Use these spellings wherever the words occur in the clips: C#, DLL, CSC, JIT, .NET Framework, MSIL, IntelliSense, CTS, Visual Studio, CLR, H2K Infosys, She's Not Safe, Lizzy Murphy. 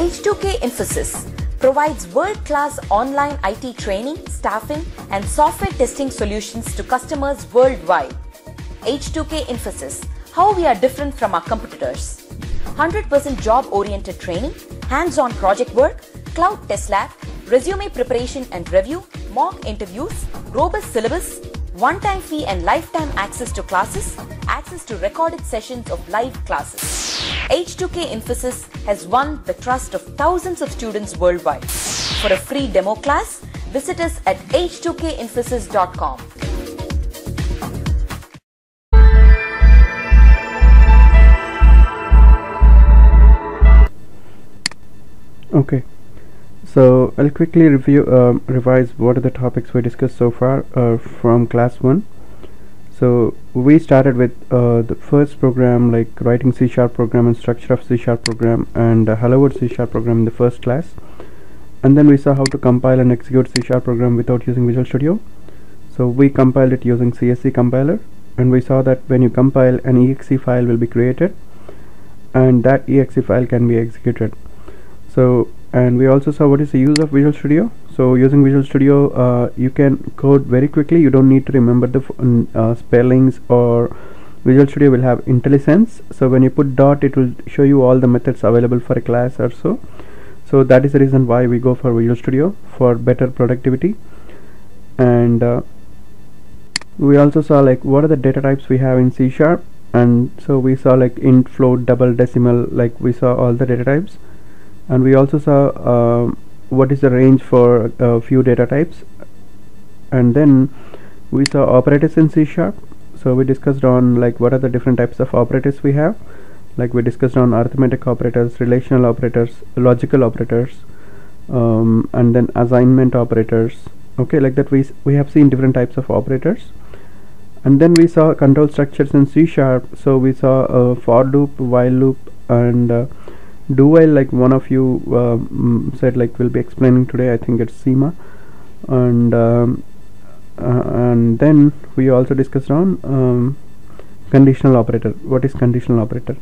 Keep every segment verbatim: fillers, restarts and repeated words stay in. H two K Infosys provides world-class online I T training, staffing, and software testing solutions to customers worldwide. H two K Infosys, how we are different from our competitors. one hundred percent job-oriented training, hands-on project work, cloud test lab, resume preparation and review, mock interviews, robust syllabus, one-time fee and lifetime access to classes, access to recorded sessions of live classes. H two K Infosys has won the trust of thousands of students worldwide. For a free demo class, visit us at h two k infosys dot com. Okay, so I'll quickly review, um, revise what are the topics we discussed so far uh, from class one. So we started with uh, the first program, like writing C sharp program and structure of C sharp program and uh, hello world C sharp program in the first class. And then we saw how to compile and execute C sharp program without using Visual Studio. So we compiled it using C S C compiler, and we saw that when you compile, an E X E file will be created and that E X E file can be executed. So, and we also saw what is the use of Visual Studio. So using Visual Studio, uh, you can code very quickly. You don't need to remember the f uh, spellings, or Visual Studio will have IntelliSense. So when you put dot, it will show you all the methods available for a class or so. So that is the reason why we go for Visual Studio, for better productivity. And uh, we also saw like what are the data types we have in C sharp. And so we saw like int, float, double, decimal, like we saw all the data types. And we also saw uh, what is the range for a uh, few data types. And then we saw operators in C sharp. So we discussed on like what are the different types of operators we have. Like we discussed on arithmetic operators, relational operators, logical operators, um, and then assignment operators. Okay, like that we, we have seen different types of operators. And then we saw control structures in C sharp. So we saw uh, for loop, while loop, and uh, do while, like one of you um, said, like will be explaining today. I think it's Seema, and um, uh, and then we also discussed on um, conditional operator. What is conditional operator?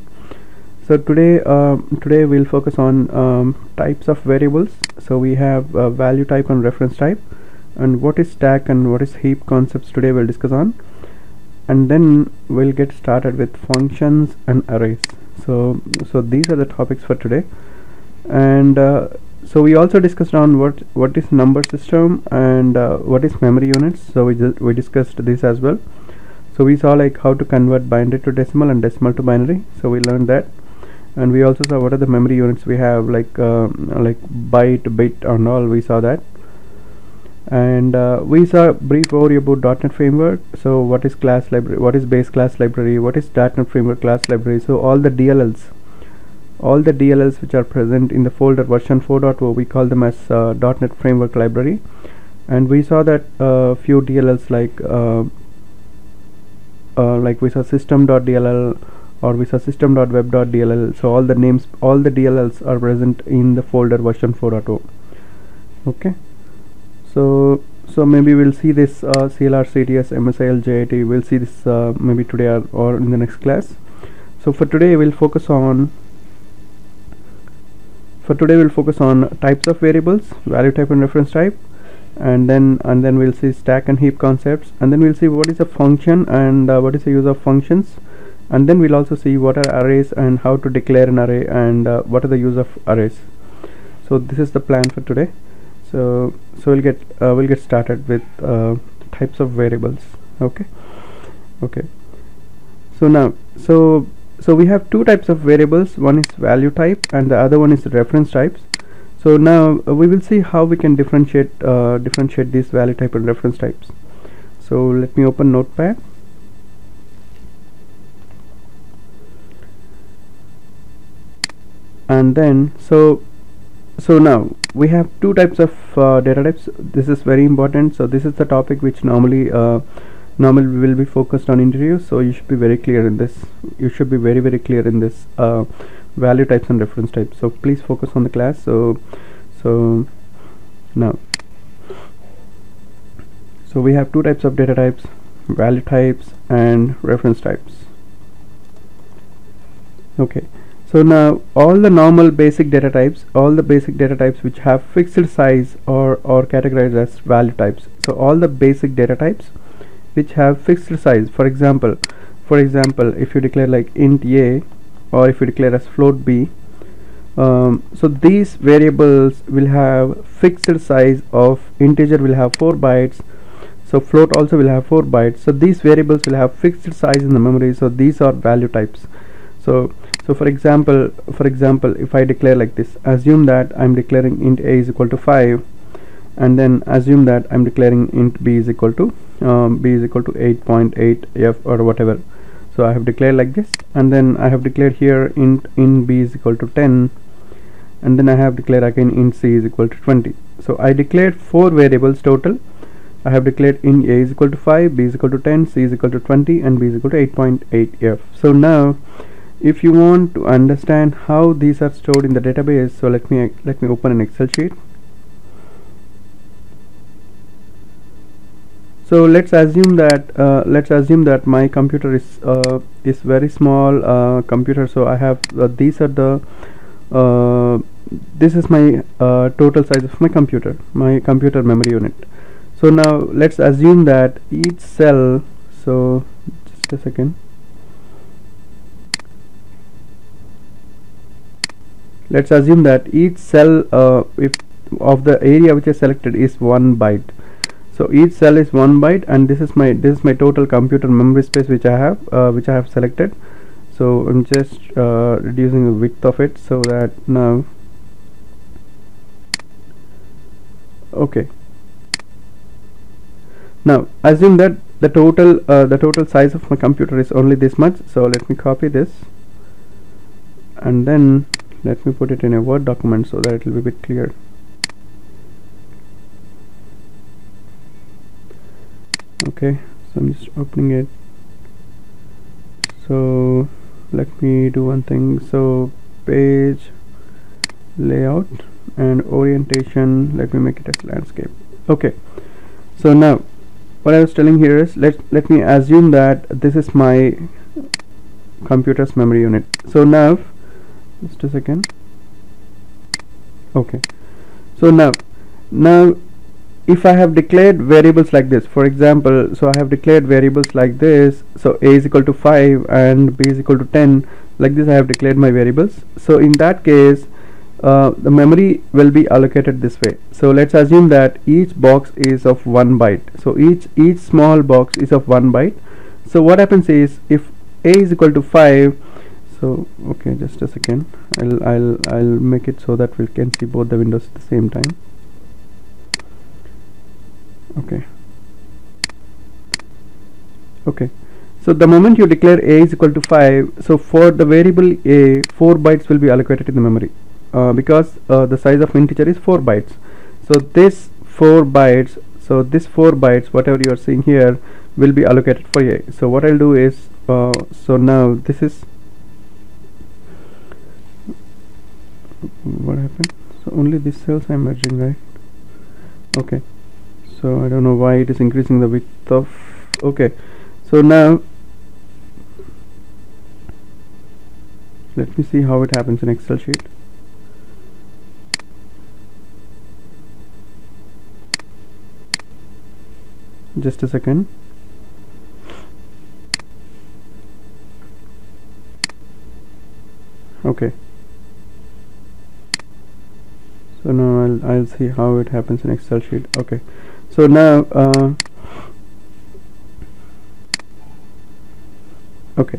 So today, um, today we'll focus on um, types of variables. So we have uh, value type and reference type, and what is stack and what is heap concepts. Today we'll discuss on, and then we'll get started with functions and arrays. So, so these are the topics for today. And uh, so we also discussed on what what is number system and uh, what is memory units. So we we discussed this as well. So we saw like how to convert binary to decimal and decimal to binary. So we learned that, and we also saw what are the memory units we have, like uh, like byte, bit, and all. We saw that, and uh, we saw brief overview about dot NET Framework. So what is class library, what is base class library, what is dot NET Framework class library. So all the D L Ls, all the D L Ls which are present in the folder version four point oh, we call them as uh, dot NET Framework library. And we saw that uh, few D L Ls, like uh, uh, like we saw system dot D L L, or we saw system dot web dot D L L. So all the names, all the D L Ls are present in the folder version four point oh. okay, so so maybe we'll see this uh, C L R, C T S, M S I L, J I T. We'll see this uh, maybe today or, or in the next class. So for today we'll focus on for today we'll focus on types of variables, value type and reference type, and then and then we'll see stack and heap concepts, and then we'll see what is a function and uh, what is the use of functions, and then we'll also see what are arrays and how to declare an array, and uh, what are the use of arrays. So this is the plan for today. So so we'll get uh, we'll get started with uh, types of variables. Okay, okay. So now so so we have two types of variables. One is value type, and the other one is reference types. So now uh, we will see how we can differentiate uh, differentiate these value type and reference types. So let me open Notepad. And then so so now we have two types of uh, data types. This is very important. So this is the topic which normally uh, normally will be focused on interviews. So you should be very clear in this. You should be very very clear in this uh, value types and reference types. So please focus on the class. So so now so we have two types of data types, value types and reference types. Okay. So now all the normal basic data types, all the basic data types which have fixed size or, or categorized as value types. So all the basic data types which have fixed size, for example, for example, if you declare like int a, or if you declare as float b, um, so these variables will have fixed size. Of integer will have four bytes, so float also will have four bytes. So these variables will have fixed size in the memory, so these are value types. So so for example, for example, if I declare like this, assume that I'm declaring int a is equal to five, and then assume that I'm declaring int b is equal to um, b is equal to eight point eight f or whatever. So I have declared like this, and then I have declared here int in b is equal to ten, and then I have declared again int c is equal to twenty. So I declared four variables total. I have declared int a is equal to five, b is equal to ten, c is equal to twenty, and b is equal to eight point eight f. So now if you want to understand how these are stored in the database, so let me let me open an Excel sheet. So let's assume that uh, let's assume that my computer is uh, is very small uh, computer. So I have uh, these are the uh, this is my uh, total size of my computer, my computer memory unit. So now let's assume that each cell. So just a second. Let's assume that each cell uh, if of the area which is selected is one byte. So each cell is one byte, and this is my this is my total computer memory space which I have uh, which I have selected. So I'm just uh, reducing the width of it so that now. Okay. Now assume that the total uh, the total size of my computer is only this much. So let me copy this, and then let me put it in a Word document so that it will be a bit clear. Okay, so I'm just opening it. So let me do one thing. So page layout and orientation, let me make it as landscape. Okay, so now what I was telling here is let let me assume that this is my computer's memory unit. So now just a second. Okay, so now now if I have declared variables like this, for example, so I have declared variables like this, so a is equal to five and b is equal to ten, like this I have declared my variables. So in that case uh, the memory will be allocated this way. So let's assume that each box is of one byte. So each each small box is of one byte. So what happens is if a is equal to five, so okay, just a second, I'll, I'll, I'll make it so that we can see both the windows at the same time. Okay, okay, so the moment you declare a is equal to five, so for the variable a, four bytes will be allocated in the memory uh, because uh, the size of integer is four bytes. So this four bytes, so this four bytes whatever you are seeing here will be allocated for a. So what I'll do is uh, so now this is what happened. So only these cells I'm merging, right? Okay, so I don't know why it is increasing the width of. Okay, so now let me see how it happens in Excel sheet. Just a second. Okay, so now I'll, I'll see how it happens in Excel sheet. Okay, so now uh, okay,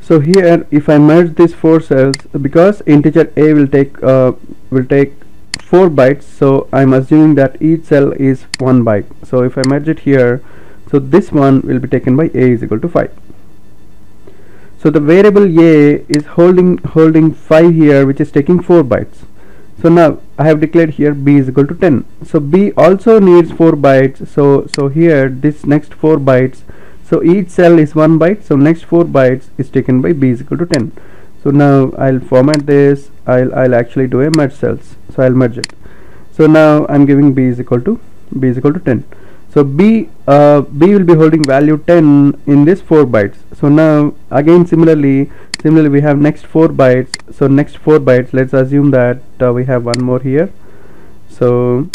so here if I merge these four cells, because integer a will take uh, will take four bytes, so I'm assuming that each cell is one byte. So if I merge it here, so this one will be taken by a is equal to five. So the variable a is holding holding five here, which is taking four bytes. So now I have declared here b is equal to ten. So b also needs four bytes. So so here this next four bytes. So each cell is one byte. So next four bytes is taken by b is equal to ten. So now I'll format this. I'll I'll actually do a merge cells. So I'll merge it. So now I'm giving b is equal to b is equal to ten. So b uh, b will be holding value ten in this four bytes. So now again similarly similarly we have next four bytes. So next four bytes, let's assume that uh, we have one more here. So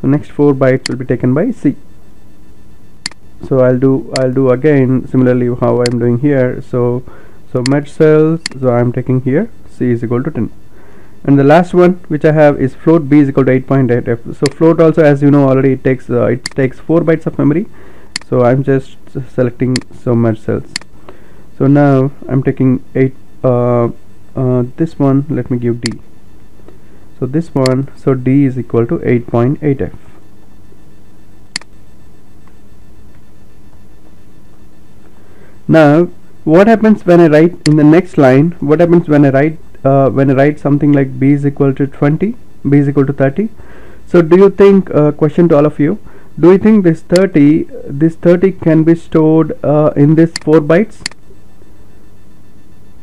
so next four bytes will be taken by c. So I'll do I'll do again similarly how I'm doing here. So so merge cells, so I'm taking here c is equal to ten. And the last one which I have is float b is equal to eight point eight f. So float also, as you know already, it takes uh, it takes four bytes of memory. So I'm just selecting so merge cells. So now I'm taking eight. Uh, uh, this one let me give d. So this one, so d is equal to eight point eight f. Now what happens when I write in the next line? What happens when I write? Uh, when I write something like b is equal to twenty, b is equal to thirty. So do you think, uh, question to all of you, do you think this thirty this thirty can be stored uh, in this four bytes?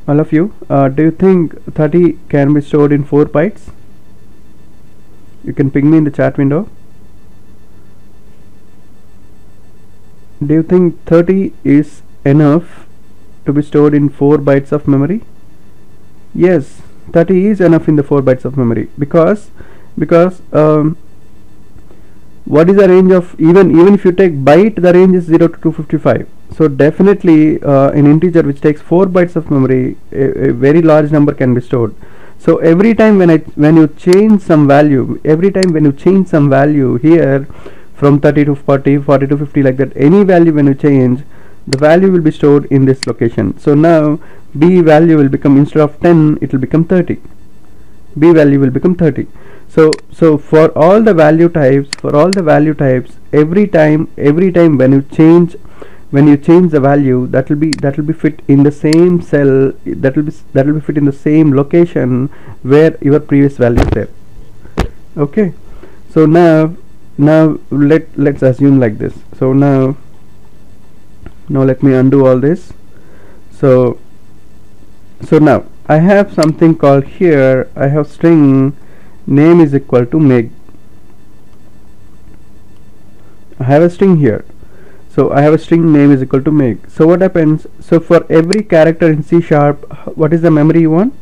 All of you, uh, do you think thirty can be stored in four bytes? You can ping me in the chat window. Do you think thirty is enough to be stored in four bytes of memory? Yes, thirty is enough in the four bytes of memory, because because um, what is the range of, even even if you take byte, the range is zero to two fifty-five. So definitely uh, an integer which takes four bytes of memory, a, a very large number can be stored. So every time when I when you change some value, every time when you change some value here from thirty to forty, forty to fifty, like that, any value when you change, the value will be stored in this location. So now b value will become, instead of ten it will become thirty. B value will become thirty. So so for all the value types, for all the value types, every time every time when you change when you change the value, that will be that will be fit in the same cell, that will be that will be fit in the same location where your previous value is there. Okay, so now now let let's assume like this. So now now let me undo all this. So so now I have something called here, I have string name is equal to meg. I have a string here, so I have a string name is equal to meg. So what happens, so for every character in C sharp, what is the memory you want?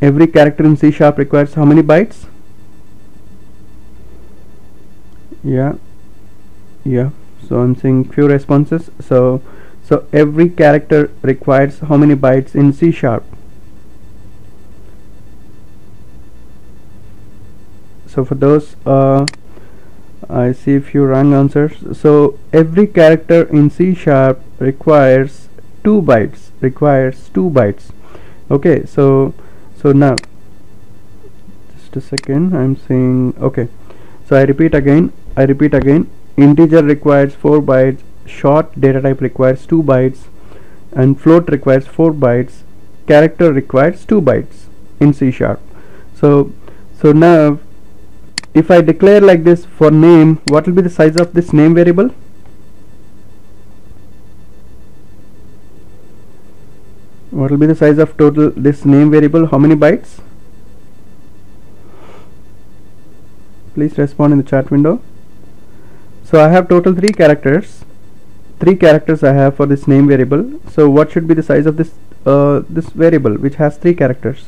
Every character in C sharp requires how many bytes? Yeah, yeah, so I'm seeing few responses. So so every character requires how many bytes in C sharp? So for those, uh, I see few wrong answers. So every character in C sharp requires two bytes, requires two bytes. Okay, so so now just a second, I'm saying, okay, so I repeat again, I repeat again integer requires four bytes, short data type requires two bytes, and float requires four bytes, character requires two bytes in C sharp. So so now if I declare like this for name, what will be the size of this name variable? What will be the size of total this name variable? How many bytes? Please respond in the chat window. So I have total three characters three characters I have for this name variable. So what should be the size of this uh, this variable which has three characters?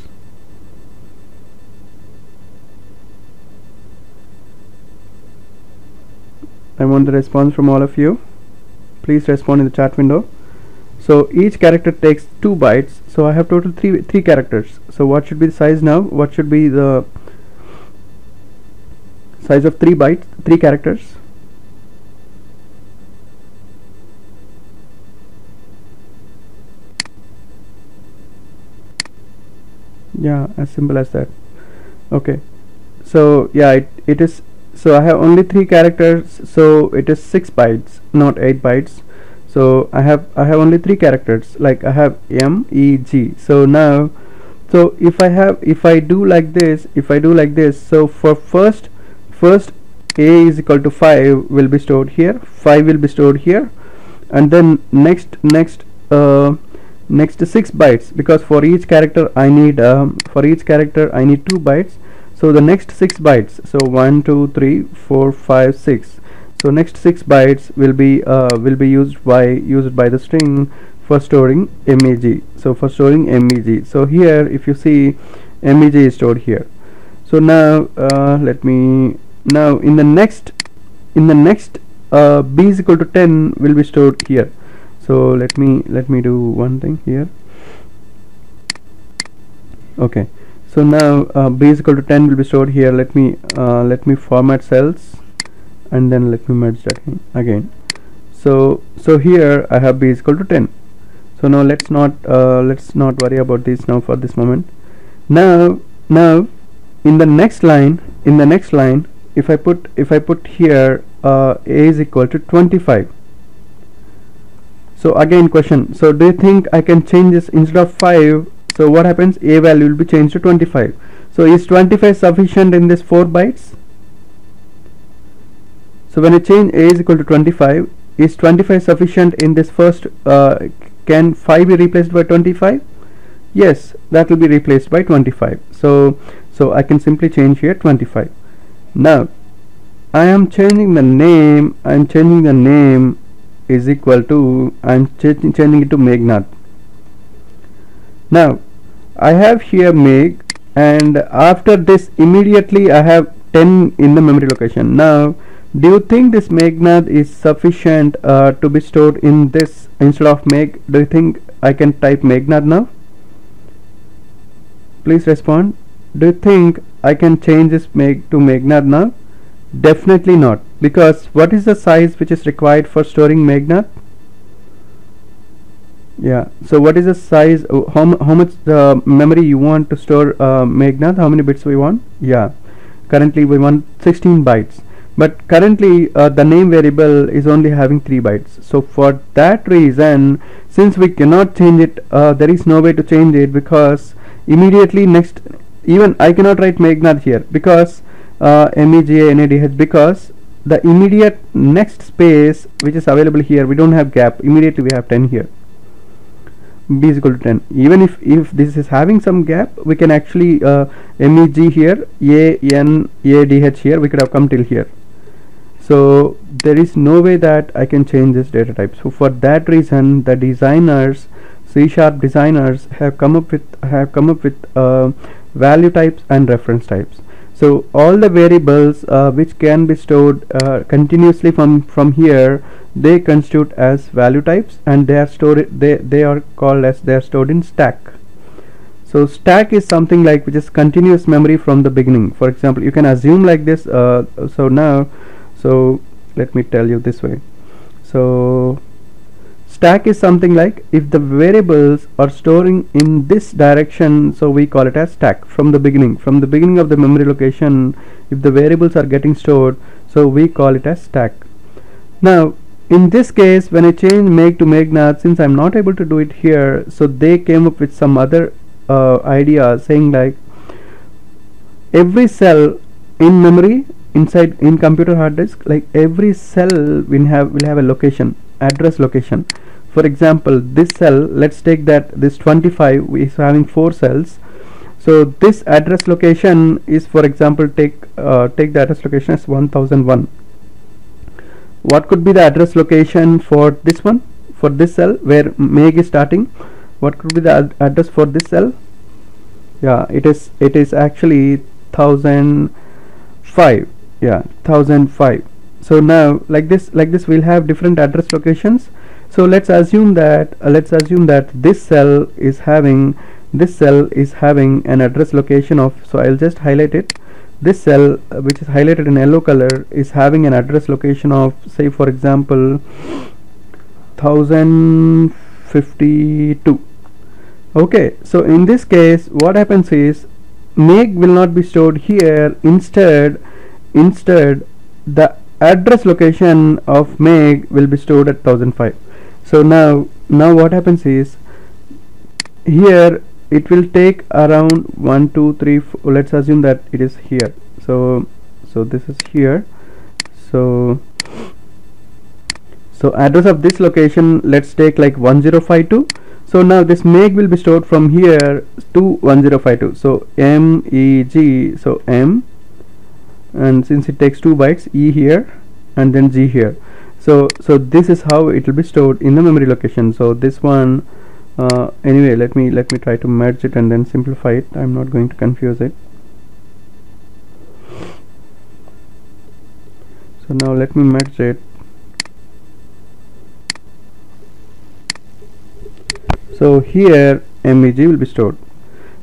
I want the response from all of you. Please respond in the chat window. So each character takes two bytes, so I have total three three characters. So what should be the size now? What should be the size of three bytes three characters? Yeah, as simple as that. Okay, so yeah, it, it is, so I have only three characters, so it is six bytes, not eight bytes. So I have I have only three characters, like I have M, E, G. So now, so if I have if I do like this if I do like this so for first first A is equal to five will be stored here, five will be stored here, and then next next uh, Next six bytes, because for each character I need um, for each character I need two bytes. So the next six bytes. So one, two, three, four, five, six. So next six bytes will be uh, will be used by used by the string for storing meg. So for storing meg. So here, if you see, meg is stored here. So now uh, let me now in the next in the next uh, b is equal to ten will be stored here. So let me let me do one thing here. Okay, so now uh, b is equal to ten will be stored here. Let me uh, let me format cells and then let me merge that in again. So so here I have b is equal to ten. So now let's not uh, let's not worry about this now for this moment. Now now in the next line in the next line if I put if I put here uh, a is equal to twenty-five. So again question, so do you think I can change this instead of five? So what happens, a value will be changed to twenty-five. So is twenty-five sufficient in this four bytes? So when I change a is equal to twenty-five, is twenty-five sufficient in this first, uh, can five be replaced by twenty-five? Yes, that will be replaced by twenty-five. So so I can simply change here twenty-five. Now I am changing the name, I am changing the name is equal to, I am ch changing it to Meghnad. Now I have here Meg, and after this immediately I have ten in the memory location. Now do you think this Meghnad is sufficient uh, to be stored in this instead of Meg? Do you think I can type Meghnad now? Please respond. Do you think I can change this Meg to Meghnad now? Definitely not, because what is the size which is required for storing Meghnad? Yeah, so what is the size, how, how much the memory you want to store uh, Meghnad, how many bits we want? Yeah, currently we want sixteen bytes, but currently uh, the name variable is only having three bytes. So for that reason, since we cannot change it, uh, there is no way to change it, because immediately next, even I cannot write Meghnad here, because Uh, MEGNADH, because the immediate next space which is available here, we don't have gap, immediately we have ten here. B is equal to ten. Even if if this is having some gap, we can actually uh, MEG here, A N A D H here, we could have come till here. So there is no way that I can change this data type. So for that reason, the designers, C# designers, have come up with have come up with uh, value types and reference types. So all the variables uh, which can be stored uh, continuously from from here, they constitute as value types, and they are stored, they they are called as, they are stored in stack. So stack is something like which is continuous memory from the beginning. For example, you can assume like this. Uh, so now, so let me tell you this way. So stack is something like, if the variables are storing in this direction, so we call it as stack. From the beginning, from the beginning of the memory location, if the variables are getting stored, so we call it as stack. Now in this case, when I change Meg to Meghnad, since I'm not able to do it here, so they came up with some other uh, idea, saying like every cell in memory, inside in computer hard disk, like every cell will have will have a location, address location. For example, this cell, let's take that this twenty-five is having four cells. So this address location is, for example, take uh, take the address location as one thousand one. What could be the address location for this one, for this cell where Meg is starting? What could be the ad address for this cell? Yeah, it is it is actually one thousand five. Yeah, one thousand five. So now like this like this we'll have different address locations. So let's assume that uh, let's assume that this cell is having this cell is having an address location of, so I'll just highlight it, this cell uh, which is highlighted in yellow color is having an address location of, say for example, one thousand fifty-two. Okay, so in this case what happens is Meg will not be stored here. Instead instead the address location of Meg will be stored at one thousand five. So now now what happens is, here it will take around one two three four, let's assume that it is here. So so this is here. So so address of this location, let's take like one thousand fifty-two. So now this make will be stored from here to one zero five two. So M E G, so M, and since it takes two bytes, E here and then G here. So so this is how it will be stored in the memory location. So this one, uh, anyway, let me let me try to merge it and then simplify it. I'm not going to confuse it. So now let me merge it. So here M E G will be stored.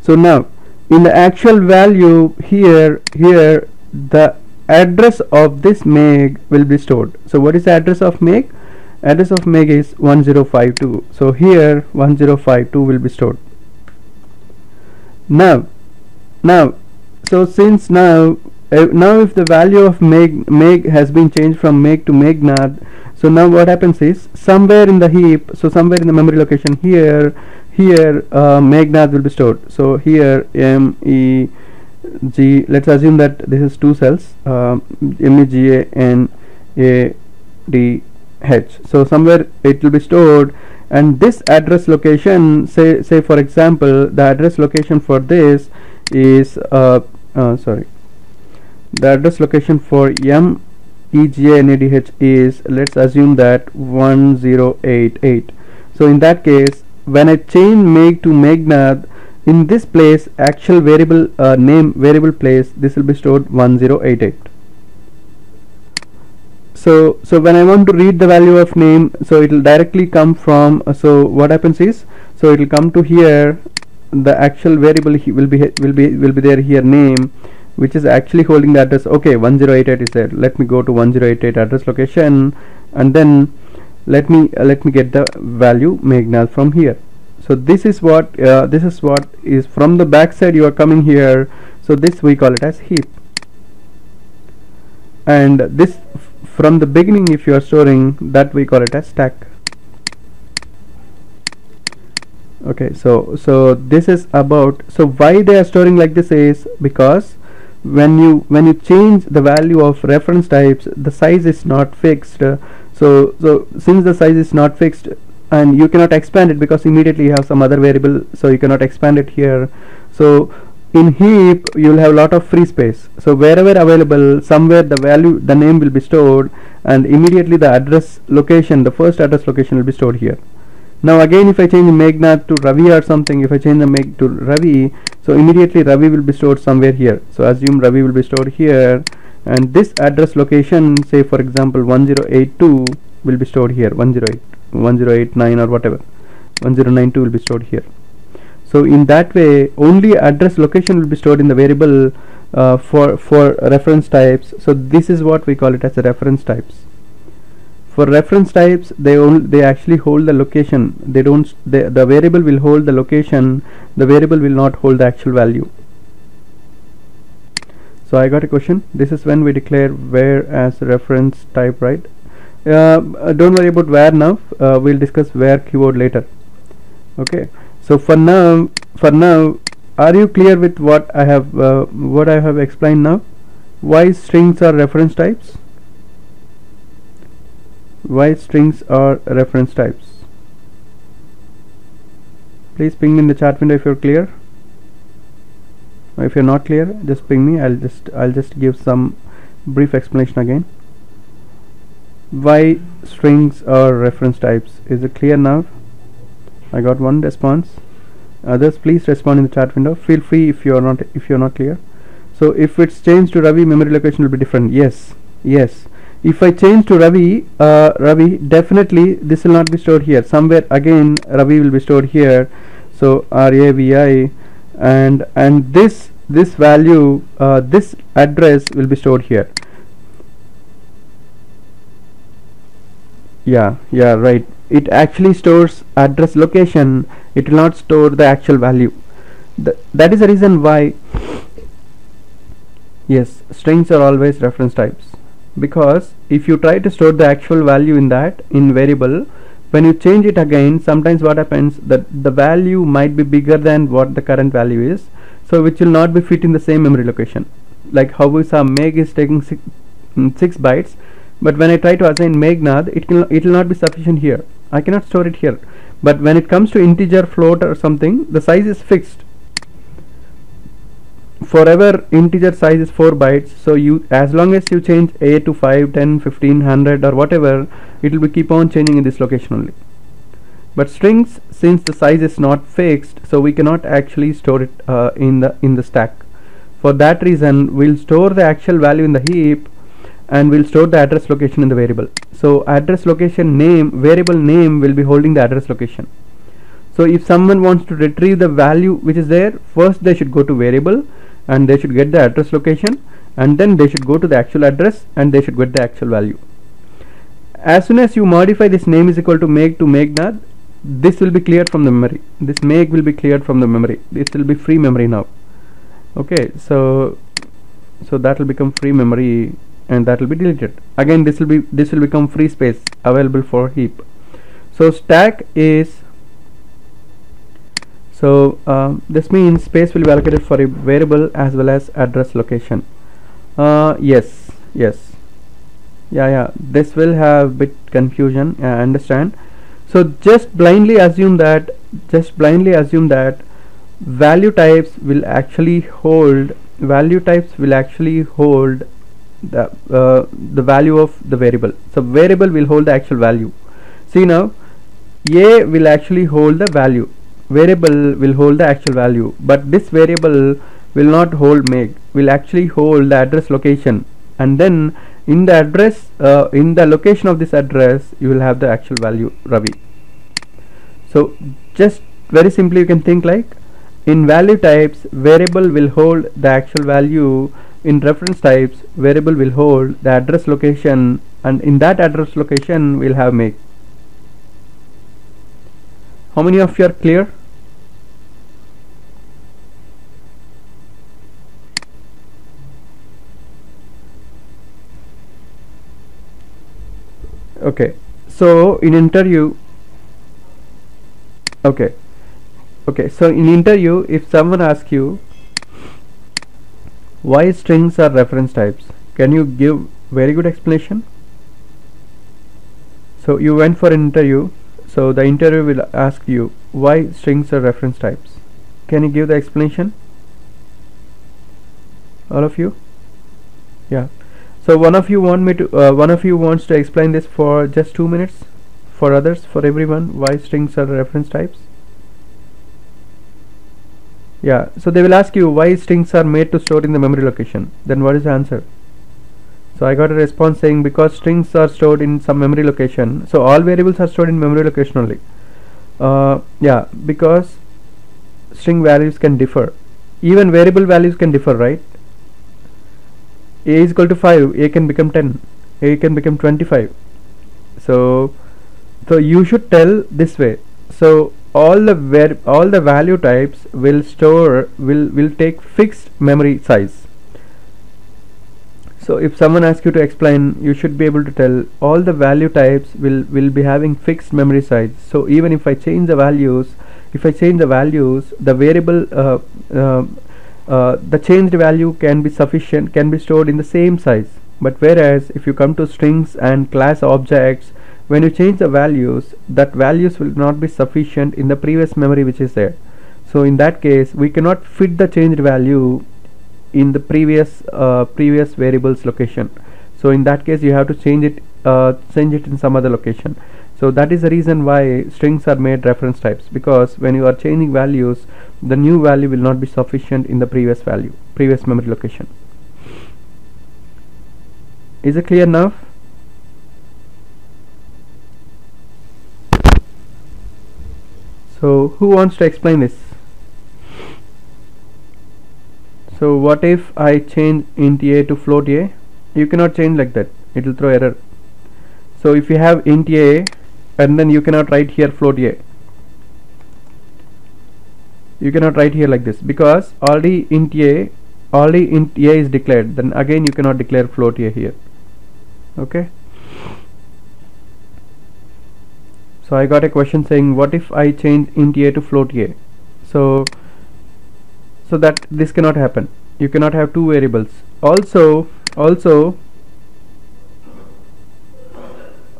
So now in the actual value here, here the address of this meg will be stored. So what is the address of meg? Address of meg is one zero five two. So here one zero five two will be stored. Now, now, so since now, uh, now if the value of meg, meg has been changed from meg to megnad, so now what happens is somewhere in the heap, so somewhere in the memory location here, here uh, megnad will be stored. So here M E G, let's assume that this is two cells, uh, M E G A N A D H. So somewhere it will be stored, and this address location, say say for example, the address location for this is uh, uh, sorry, the address location for M E G A N A D H is, let's assume that one zero eight eight. So in that case, when I change meg to megnad, in this place actual variable uh, name variable place, this will be stored one zero eight eight. So so when I want to read the value of name, so it will directly come from uh, so what happens is, so it will come to here, the actual variable he will be will be will be there here, name, which is actually holding the address. Okay, one zero eight eight is there. Let me go to one zero eight eight address location, and then let me uh, let me get the value megnal from here. So this is what uh, this is what is from the backside you are coming here. So this we call it as heap, and this from the beginning if you are storing, that we call it as stack. Okay, so so this is about, so why they are storing like this is because when you when you change the value of reference types, the size is not fixed. Uh, so so since the size is not fixed, and you cannot expand it because immediately you have some other variable, so you cannot expand it here. So in heap you will have a lot of free space, so wherever available, somewhere the value, the name will be stored, and immediately the address location, the first address location will be stored here. Now again, if I change megnad to Ravi or something, if I change the meg to Ravi, so immediately Ravi will be stored somewhere here. So assume Ravi will be stored here, and this address location, say for example one zero eight two, will be stored here, one zero eight, one zero eight nine or whatever, one zero nine two will be stored here. So in that way only address location will be stored in the variable uh, for for reference types. So this is what we call it as a reference types. For reference types, they only they actually hold the location, they don't they, the variable will hold the location, the variable will not hold the actual value. So I got a question. This is when we declare where as reference type, right? Uh, don't worry about where now, uh, we'll discuss where keyword later. Okay, so for now, for now are you clear with what I have uh, what I have explained now? Why strings are reference types? Why strings are reference types? Please ping me in the chat window if you're clear. Or if you're not clear, just ping me. I'll just I'll just give some brief explanation again. Why strings are reference types? Is it clear now? I got one response. Others, please respond in the chat window. Feel free if you are not if you are not clear. So if it's changed to Ravi, memory location will be different. Yes, yes. If I change to Ravi, uh, Ravi, definitely this will not be stored here. Somewhere again, Ravi will be stored here. So R A V I, and and this this value, uh, this address will be stored here. Yeah, yeah, right. It actually stores address location, it will not store the actual value. Th that is the reason why, yes, strings are always reference types, because if you try to store the actual value in that in variable, when you change it again, sometimes what happens that the value might be bigger than what the current value is, so which will not be fit in the same memory location. Like how we saw meg is taking six, mm, six bytes, but when I try to assign megnad, it will it will not be sufficient here. I cannot store it here But when it comes to integer, float or something, the size is fixed. Forever integer size is four bytes, so you, as long as you change A to five, ten, fifteen, one hundred or whatever, it will keep on changing in this location only. But strings, since the size is not fixed, so we cannot actually store it uh, in the in the stack. For that reason, we'll store the actual value in the heap and we'll store the address location in the variable. So address location name, variable name will be holding the address location. So if someone wants to retrieve the value which is there, first they should go to variable and they should get the address location, and then they should go to the actual address and they should get the actual value. As soon as you modify this name is equal to make to make that, this will be cleared from the memory. This make will be cleared from the memory. This will be free memory now. Okay, so so that will become free memory and that will be deleted. Again, this will be this will become free space available for heap. So stack is, so uh, this means space will be allocated for a variable as well as address location. Uh, yes, yes, yeah, yeah. This will have bit confusion. I understand. So just blindly assume that just blindly assume that value types will actually hold value types will actually hold the uh, the value of the variable. So variable will hold the actual value. See now, A will actually hold the value. Variable will hold the actual value, but this variable will not hold make. Will actually hold the address location, and then in the address, uh, in the location of this address, you will have the actual value Ravi. So just very simply, you can think like in value types, variable will hold the actual value. In reference types, variable will hold the address location, and in that address location, we'll have make. How many of you are clear? Okay, so in interview, okay, okay, so in interview, if someone asks you why strings are reference types, can you give very good explanation? So you went for an interview, so the interviewer will ask you why strings are reference types. Can you give the explanation? All of you? Yeah. So one of you want me to uh, one of you wants to explain this for just two minutes, for others, for everyone, why strings are reference types. Yeah, so they will ask you why strings are made to store in the memory location. Then what is the answer? So I got a response saying because strings are stored in some memory location. So all variables are stored in memory location only. Uh, yeah, because string values can differ. Even variable values can differ, right? A is equal to five, A can become ten, A can become twenty-five. So, so you should tell this way. So all the var all the value types will store will will take fixed memory size. So if someone asks you to explain, you should be able to tell all the value types will will be having fixed memory size. So even if I change the values, if I change the values, the variable. Uh, uh, Uh, the changed value can be sufficient, can be stored in the same size. But whereas if you come to strings and class objects, when you change the values, that values will not be sufficient in the previous memory which is there. So in that case, we cannot fit the changed value in the previous uh, previous variable's location. So in that case, you have to change it uh, change it in some other location. So that is the reason why strings are made reference types, because when you are changing values, the new value will not be sufficient in the previous value, previous memory location. Is it clear now? So who wants to explain this? So what if I change int A to float A? You cannot change like that, it will throw error. So if you have int A, and then you cannot write here float A. You cannot write here like this, because already int A, already int A is declared. Then again you cannot declare float A here. Okay. So I got a question saying, what if I change int A to float A? So, so that this cannot happen. You cannot have two variables. Also, also.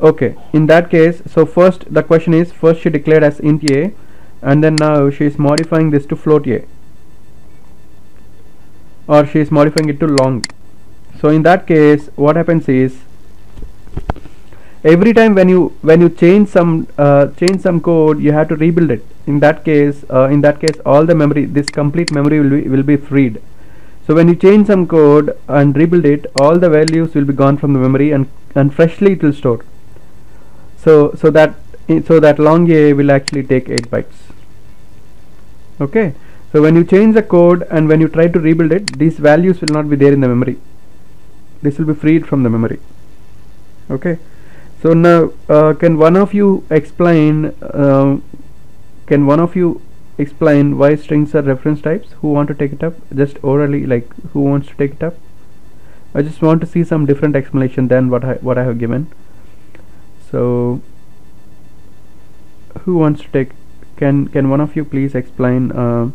Okay, in that case, so first the question is, first she declared as int a, and then now she is modifying this to float a, or she is modifying it to long. So in that case, what happens is, every time when you when you change some uh, change some code, you have to rebuild it. In that case, uh, in that case, all the memory, this complete memory will be will be freed. So when you change some code and rebuild it, all the values will be gone from the memory, and and freshly it will store. So so that so that long a will actually take eight bytes. Okay. So when you change the code and when you try to rebuild it, these values will not be there in the memory. This will be freed from the memory. Okay. So now, uh, can one of you explain? Uh, can one of you explain why strings are reference types? Who want to take it up? Just orally, like who wants to take it up? I just want to see some different explanation than what I what I have given. So, who wants to take? Can can one of you please explain uh,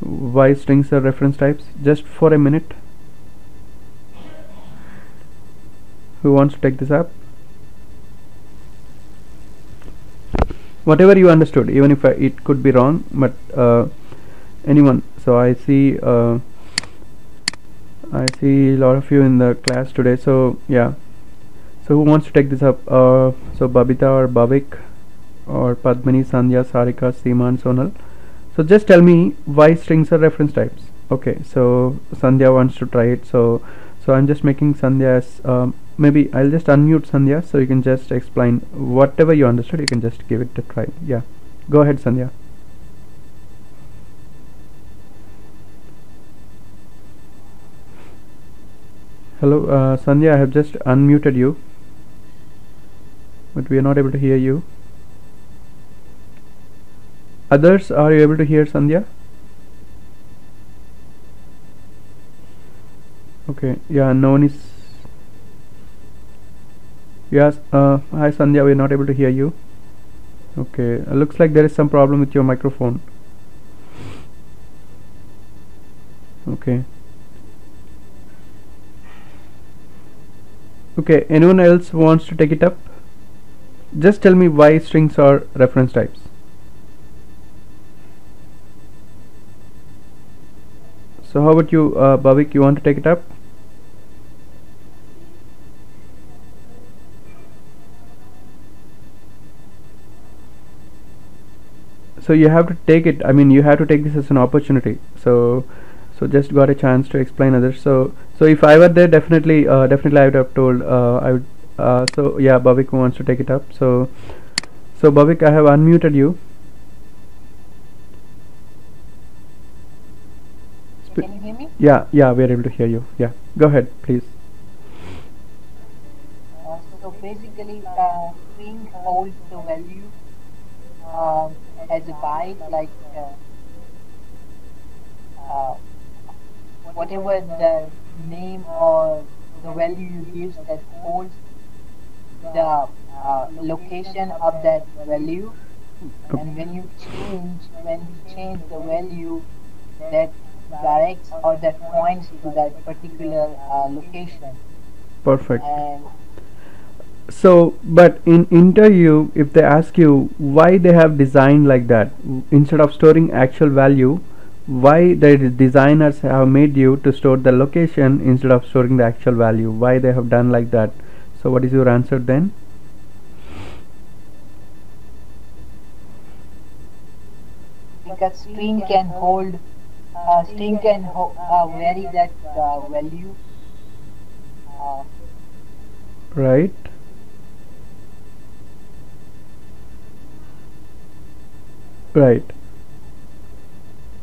why strings are reference types? Just for a minute. Who wants to take this up? Whatever you understood, even if I, it could be wrong, but uh, anyone. So I see uh, I see a lot of you in the class today, so yeah. So who wants to take this up? Uh, so Babita or Bhavik or Padmini, Sandhya, Sarika, Seema and Sonal. So just tell me why strings are reference types. Okay, so Sandhya wants to try it, so so I'm just making Sandhya as um, maybe I'll just unmute Sandhya, so you can just explain whatever you understood. You can just give it a try. Yeah, go ahead, Sandhya. Hello, uh, Sandhya, I have just unmuted you, but we are not able to hear you. Others, are you able to hear Sandhya? Okay, yeah, no one is. Yes, uh, hi Sandhya, we are not able to hear you. Okay, uh, looks like there is some problem with your microphone. Okay. Okay, anyone else wants to take it up? Just tell me why strings are reference types. So how about you, uh, Bhavik, you want to take it up? So you have to take it, I mean you have to take this as an opportunity, so so just got a chance to explain others. So so if I were there, definitely uh, definitely I would have told uh, I would uh, so yeah, Bhavik wants to take it up. So so Bhavik, I have unmuted you. Can you hear me? Yeah, yeah, we are able to hear you. Yeah, go ahead please. Uh, so basically uh, string holds the value uh, as a byte, like uh, uh, whatever the name or the value you give, that holds the uh, location of that value. Okay. And when you change, when you change the value, that directs or that points to that particular uh, location. Perfect. And so but in interview, if they ask you why they have designed like that, instead of storing actual value, why the designers have made you to store the location instead of storing the actual value, why they have done like that. So what is your answer then? Because string can hold uh, string can ho uh, vary that uh, value, uh, right? Right,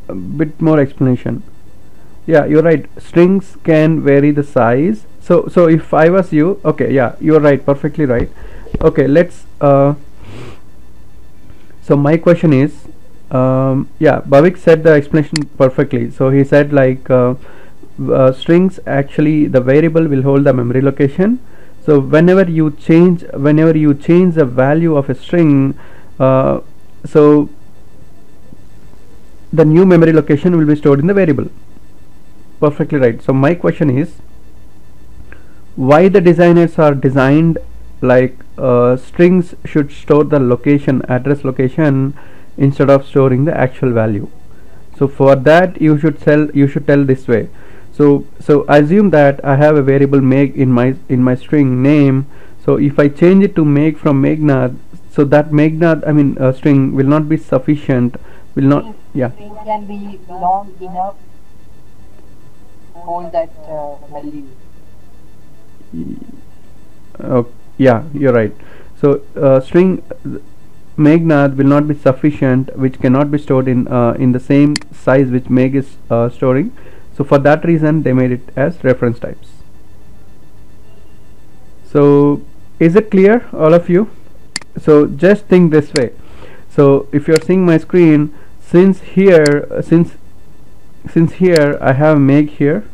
a bit more explanation. Yeah, you're right, strings can vary the size. So so if I was you, okay, yeah, you're right, perfectly right. Okay, let's uh, so my question is, um, yeah, Bhavik said the explanation perfectly. So he said like uh, uh, strings, actually the variable will hold the memory location. So whenever you change whenever you change the value of a string, uh, so the new memory location will be stored in the variable. Perfectly right. So my question is, why the designers are designed like uh, strings should store the location, address location, instead of storing the actual value. So for that you should tell you should tell this way. So so assume that I have a variable meg in my in my string name. So if I change it to meg from megnar, so that megnar I mean uh, string will not be sufficient. Will not yeah. String can be long enough for that uh, value. Uh, yeah, you're right. So uh, string megnar will not be sufficient, which cannot be stored in uh, in the same size which meg is uh, storing. So for that reason they made it as reference types. So is it clear, all of you? So just think this way. So if you're seeing my screen, since here uh, since since here I have meg here,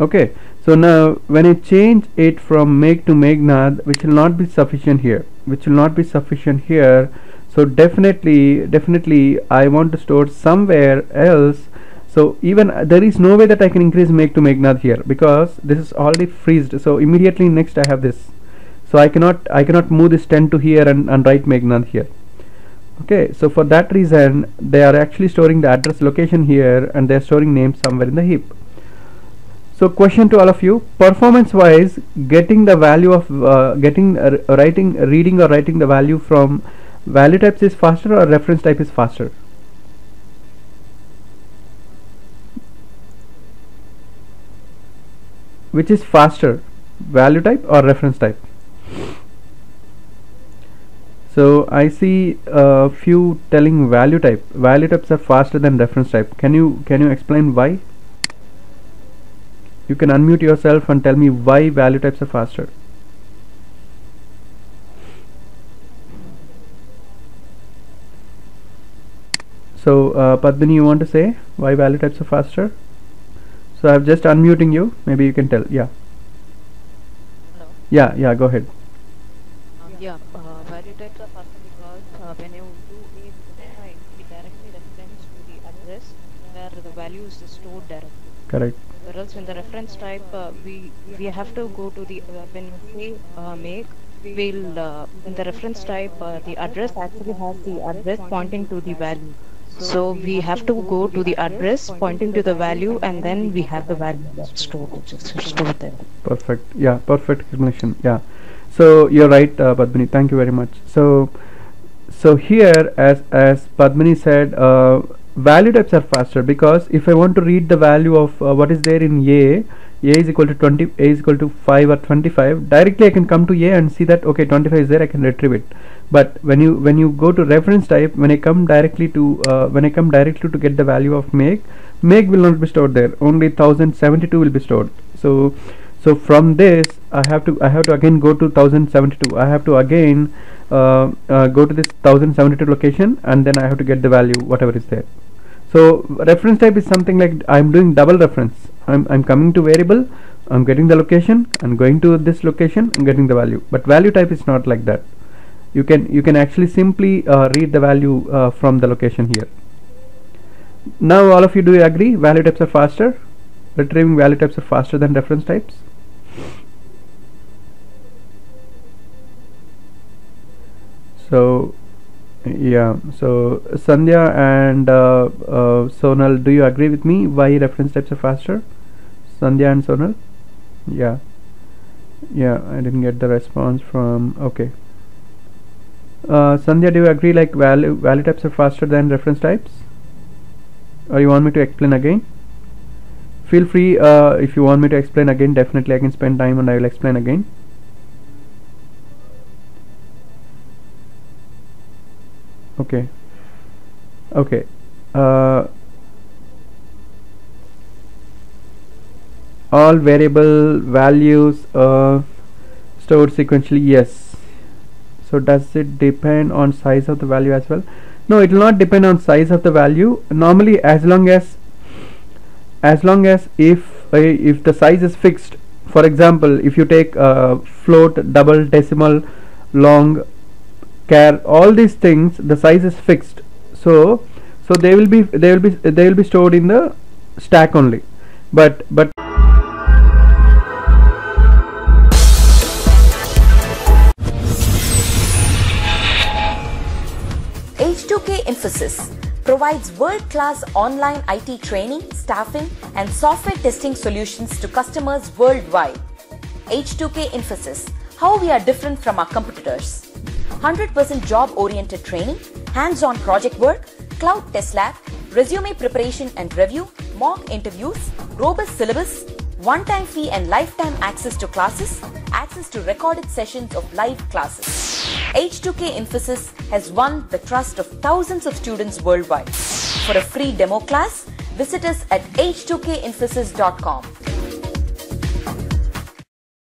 okay. So now when I change it from meg to megnad, which will not be sufficient here, which will not be sufficient here. So definitely, definitely I want to store somewhere else. So even uh, there is no way that I can increase meg to megnad here, because this is already freezed. So immediately next I have this. So I cannot, I cannot move this ten to here and, and write megnad here. Okay, so for that reason they are actually storing the address location here, and they are storing names somewhere in the heap. So question to all of you, performance wise, getting the value of uh, getting uh, writing reading or writing the value from value types is faster, or reference type is faster? Which is faster, value type or reference type? So I see a few telling value type. Value types are faster than reference type. Can you can you explain why? You can unmute yourself and tell me why value types are faster. So uh, Padmini, you want to say why value types are faster? So I'm just unmuting you, maybe you can tell. Yeah. Hello. Yeah, yeah, go ahead. Um, yeah, uh, value types are faster because uh, when you do a type, it directly reference to the address where the value is stored directly. Correct. Whereas in the reference type, uh, we we have to go to the uh, when we uh, make we'll uh, in the reference type uh, the address actually has the address pointing to the value. So we have to go to the address pointing to the value, and then we have the value stored stored there. Perfect. Yeah. Perfect explanation. Yeah. So you're right, uh, Padmini. Thank you very much. So so here, as as Padmini said, Uh, value types are faster because if I want to read the value of uh, what is there in A, A is equal to twenty, A is equal to five or twenty-five, directly I can come to A and see that okay, twenty-five is there, I can retrieve it. But when you when you go to reference type, when I come directly to uh, when I come directly to get the value of meg, meg will not be stored there. Only one thousand seventy-two will be stored. So so from this I have to I have to again go to one thousand seventy-two. I have to again uh, uh, go to this one thousand seventy-two location, and then I have to get the value whatever is there. So reference type is something like I'm doing double reference. I'm, I'm coming to variable, I'm getting the location, I'm going to this location, I'm getting the value. But value type is not like that. You can you can actually simply uh, read the value uh, from the location here. Now all of you, do you agree value types are faster? Retrieving value types are faster than reference types? So yeah, so Sandhya and uh, uh, Sonal, do you agree with me why reference types are faster? Sandhya and Sonal? Yeah, yeah, I didn't get the response from, okay. Uh, Sandhya, do you agree like value, value types are faster than reference types? Or you want me to explain again? Feel free, uh, if you want me to explain again, definitely I can spend time and I will explain again. Okay, okay, uh, all variable values uh, stored sequentially, yes. So does it depend on size of the value as well? No, it will not depend on size of the value. Normally, as long as as long as if uh, if the size is fixed, for example, if you take uh, float, double, decimal, long, care, all these things, the size is fixed, so so they will be they will be they will be stored in the stack only. But but H two K Infosys provides world-class online I T training, staffing, and software testing solutions to customers worldwide. H two K Infosys, how we are different from our competitors. one hundred percent job-oriented training, hands-on project work, cloud test lab, resume preparation and review, mock interviews, robust syllabus, one-time fee and lifetime access to classes, access to recorded sessions of live classes. H two K Infosys has won the trust of thousands of students worldwide. For a free demo class, visit us at H two K Infosys dot com.